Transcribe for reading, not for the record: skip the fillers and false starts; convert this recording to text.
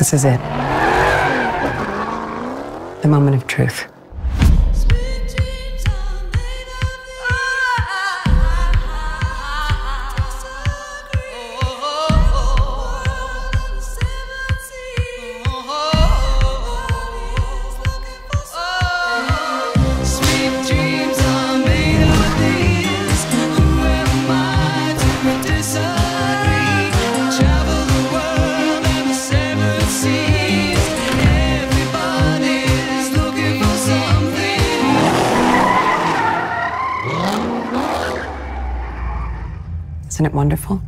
This is it. The moment of truth. Isn't it wonderful?